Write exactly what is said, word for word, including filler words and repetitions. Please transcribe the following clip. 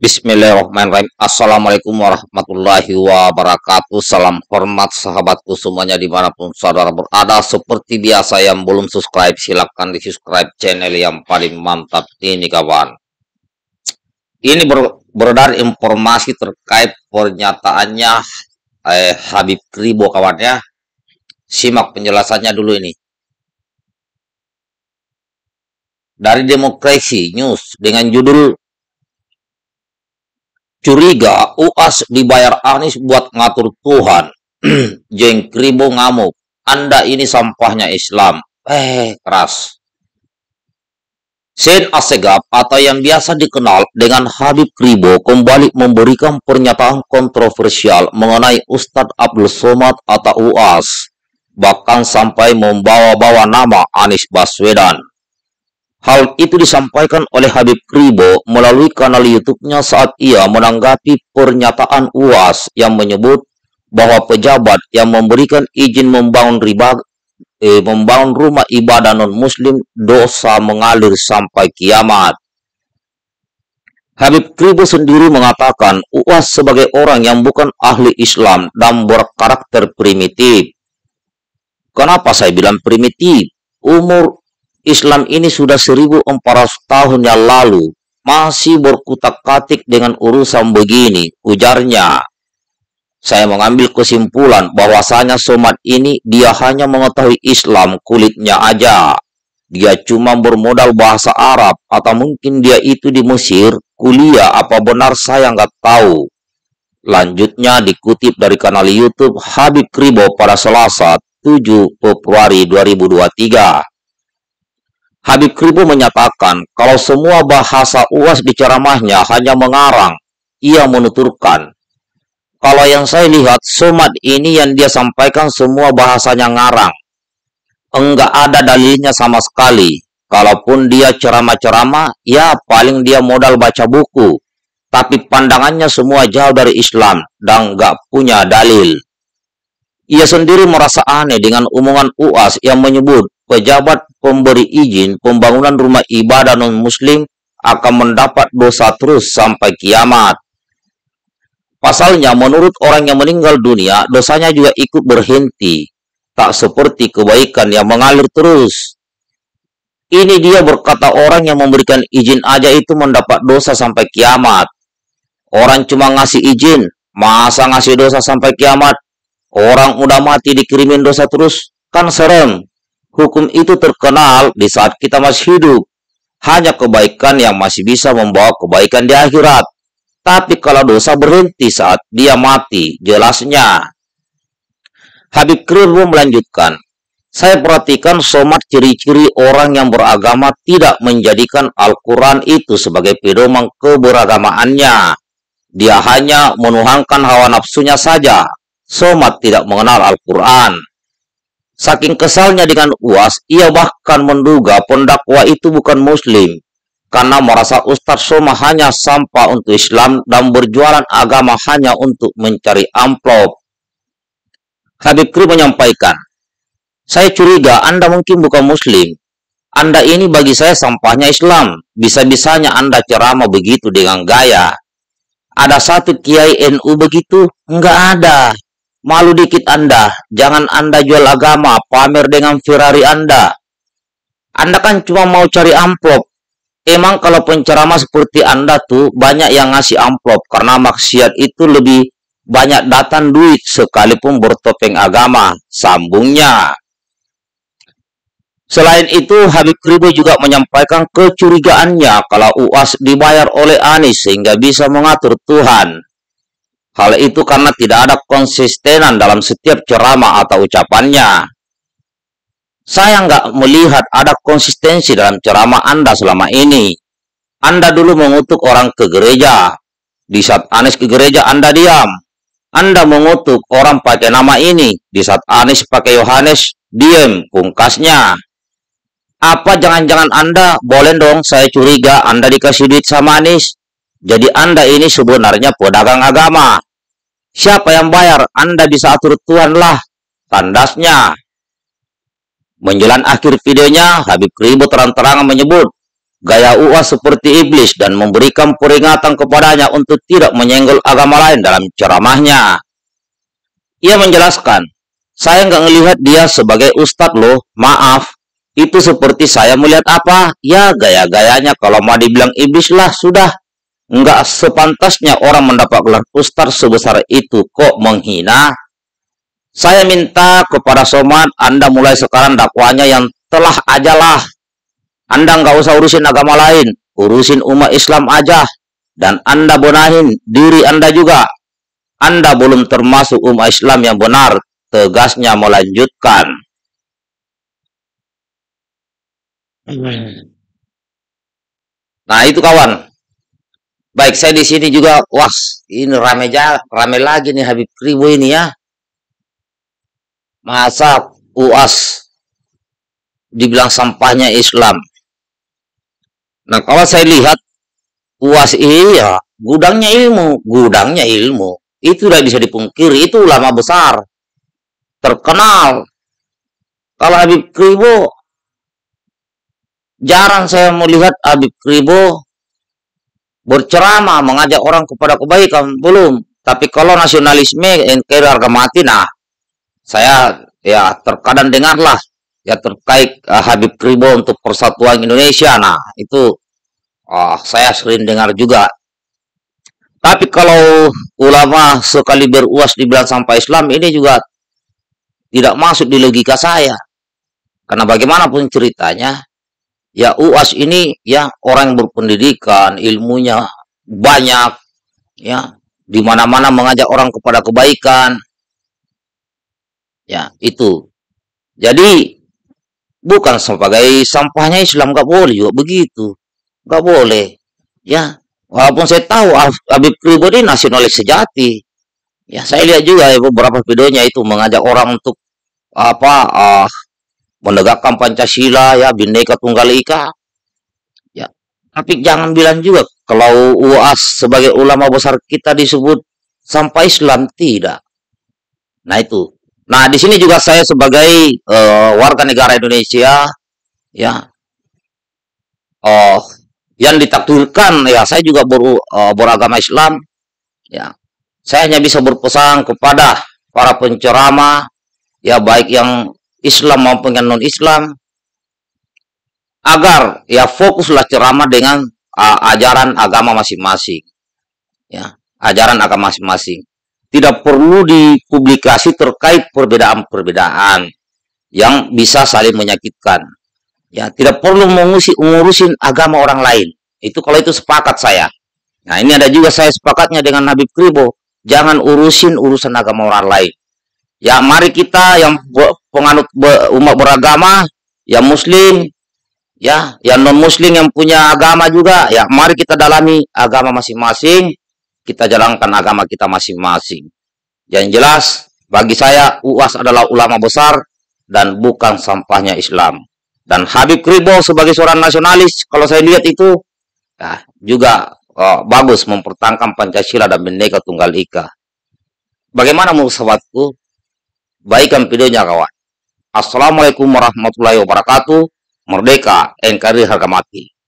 Bismillahirrahmanirrahim. Assalamualaikum warahmatullahi wabarakatuh. Salam hormat sahabatku semuanya dimanapun saudara berada. Seperti biasa yang belum subscribe silahkan di subscribe channel yang paling mantap ini kawan. Ini ber beredar informasi terkait pernyataannya eh, Habib Kribo kawannya. Simak penjelasannya dulu ini. Dari Demokrasi News dengan judul "Curiga U A S dibayar Anis buat ngatur Tuhan." Zein Kribo ngamuk, "Anda ini sampahnya Islam." Eh, keras. Zain Assegaf atau yang biasa dikenal dengan Habib Kribo kembali memberikan pernyataan kontroversial mengenai Ustadz Abdul Somad atau U A S, bahkan sampai membawa-bawa nama Anis Baswedan. Hal itu disampaikan oleh Habib Kribo melalui kanal YouTube-nya saat ia menanggapi pernyataan U A S yang menyebut bahwa pejabat yang memberikan izin membangun, riba, eh, membangun rumah ibadah non-muslim dosa mengalir sampai kiamat. Habib Kribo sendiri mengatakan U A S sebagai orang yang bukan ahli Islam dan berkarakter primitif. Kenapa saya bilang primitif? Umur Islam ini sudah seribu empat ratus tahun yang lalu, masih berkutak-katik dengan urusan begini, ujarnya. Saya mengambil kesimpulan bahwasanya Somad ini dia hanya mengetahui Islam kulitnya aja. Dia cuma bermodal bahasa Arab, atau mungkin dia itu di Mesir, kuliah apa benar saya nggak tahu. Lanjutnya dikutip dari kanal YouTube Habib Kribo pada Selasa tujuh Februari dua ribu dua puluh tiga. Habib Kribo menyatakan kalau semua bahasa U A S di ceramahnya hanya mengarang, ia menuturkan. Kalau yang saya lihat, Somad ini yang dia sampaikan semua bahasanya ngarang. Enggak ada dalilnya sama sekali. Kalaupun dia ceramah-ceramah, ya paling dia modal baca buku. Tapi pandangannya semua jauh dari Islam dan enggak punya dalil. Ia sendiri merasa aneh dengan omongan U A S yang menyebut pejabat pemberi izin pembangunan rumah ibadah non-muslim akan mendapat dosa terus sampai kiamat. Pasalnya, menurut orang yang meninggal dunia, dosanya juga ikut berhenti, tak seperti kebaikan yang mengalir terus. Ini dia berkata orang yang memberikan izin aja itu mendapat dosa sampai kiamat. Orang cuma ngasih izin, masa ngasih dosa sampai kiamat? Orang udah mati dikirimin dosa terus, kan serem. Hukum itu terkenal di saat kita masih hidup. Hanya kebaikan yang masih bisa membawa kebaikan di akhirat. Tapi kalau dosa berhenti saat dia mati, jelasnya. Habib Kribo melanjutkan, saya perhatikan Somad ciri-ciri orang yang beragama tidak menjadikan Al-Quran itu sebagai pedoman keberagamaannya. Dia hanya menuhankan hawa nafsunya saja. Somad tidak mengenal Al-Quran. Saking kesalnya dengan U A S, ia bahkan menduga pendakwa itu bukan muslim, karena merasa Ustadz Somad hanya sampah untuk Islam dan berjualan agama hanya untuk mencari amplop. Habib Kribo menyampaikan, saya curiga Anda mungkin bukan muslim. Anda ini bagi saya sampahnya Islam. Bisa-bisanya Anda ceramah begitu dengan gaya. Ada satu kiai N U begitu? Enggak ada. Malu dikit Anda, jangan Anda jual agama, pamer dengan Ferrari Anda. Anda kan cuma mau cari amplop. Emang kalau penceramah seperti Anda tuh banyak yang ngasih amplop, karena maksiat itu lebih banyak datang duit sekalipun bertopeng agama, sambungnya. Selain itu, Habib Kribo juga menyampaikan kecurigaannya kalau U A S dibayar oleh Anis sehingga bisa mengatur Tuhan. Hal itu karena tidak ada konsistenan dalam setiap ceramah atau ucapannya. Saya nggak melihat ada konsistensi dalam ceramah Anda selama ini. Anda dulu mengutuk orang ke gereja. Di saat Anis ke gereja, Anda diam. Anda mengutuk orang pakai nama ini. Di saat Anis pakai Yohanes, diam, pungkasnya. Apa jangan-jangan Anda, boleh dong saya curiga Anda dikasih duit sama Anis? Jadi Anda ini sebenarnya pedagang agama. Siapa yang bayar? Anda bisa atur Tuhan lah, tandasnya. Menjelang akhir videonya, Habib Kribo terang-terangan menyebut, gaya U A S seperti iblis dan memberikan peringatan kepadanya untuk tidak menyenggol agama lain dalam ceramahnya. Ia menjelaskan, saya nggak melihat dia sebagai ustadz loh, maaf. Itu seperti saya melihat apa? Ya gaya-gayanya, kalau mau dibilang iblis lah sudah. Nggak sepantasnya orang mendapat gelar ustadz sebesar itu, kok menghina. Saya minta kepada Somad, Anda mulai sekarang dakwanya yang telah ajalah. Anda nggak usah urusin agama lain, urusin umat Islam aja. Dan Anda benahin diri Anda juga. Anda belum termasuk umat Islam yang benar, tegasnya melanjutkan. Nah itu kawan. Baik, saya di sini juga, wah ini rame rame lagi nih Habib Kribo ini ya. Masa U A S dibilang sampahnya Islam. Nah kalau saya lihat U A S ini ya gudangnya ilmu, gudangnya ilmu. Itu udah bisa dipungkiri, itu ulama besar, terkenal. Kalau Habib Kribo, jarang saya melihat Habib Kribo berceramah mengajak orang kepada kebaikan, belum. Tapi kalau nasionalisme N K R I harga mati, nah saya ya terkadang dengarlah ya terkait uh, Habib Kribo untuk persatuan Indonesia, nah itu uh, saya sering dengar juga. Tapi kalau ulama sekali beruas dibilang sampai Islam, ini juga tidak masuk di logika saya. Karena bagaimanapun ceritanya, ya U A S ini ya orang yang berpendidikan, ilmunya banyak, ya dimana-mana mengajak orang kepada kebaikan, ya itu. Jadi bukan sebagai sampahnya Islam, nggak boleh juga begitu, nggak boleh, ya. Walaupun saya tahu Habib Kribo ini nasionalis sejati, ya saya lihat juga ya, beberapa videonya itu mengajak orang untuk apa? Uh, menegakkan Pancasila ya, Bhinneka Tunggal Ika ya. Tapi jangan bilang juga kalau U A S sebagai ulama besar kita disebut sampai Islam, tidak. Nah itu, nah di sini juga saya sebagai uh, warga negara Indonesia ya, oh uh, yang ditakdirkan ya, saya juga ber, uh, beragama Islam ya. Saya hanya bisa berpesan kepada para penceramah ya, baik yang Islam maupun yang non-Islam, agar ya fokuslah ceramah dengan uh, ajaran agama masing-masing ya, ajaran agama masing-masing. Tidak perlu dipublikasi terkait perbedaan-perbedaan yang bisa saling menyakitkan ya. Tidak perlu mengurusi ngurusin agama orang lain, itu kalau itu sepakat saya. Nah ini ada juga saya sepakatnya dengan Habib Kribo, jangan urusin urusan agama orang lain. Ya mari kita yang penganut umat beragama, ya muslim, ya yang non muslim yang punya agama juga, ya mari kita dalami agama masing-masing, kita jalankan agama kita masing-masing. Yang jelas bagi saya U A S adalah ulama besar dan bukan sampahnya Islam. Dan Habib Kribo sebagai seorang nasionalis, kalau saya lihat itu ya, juga oh, bagus mempertahankan Pancasila dan Bhinneka Tunggal Ika. Bagaimana menurut sahabatku? Baikkan videonya kawan. Assalamualaikum warahmatullahi wabarakatuh. Merdeka, N K R I harga mati.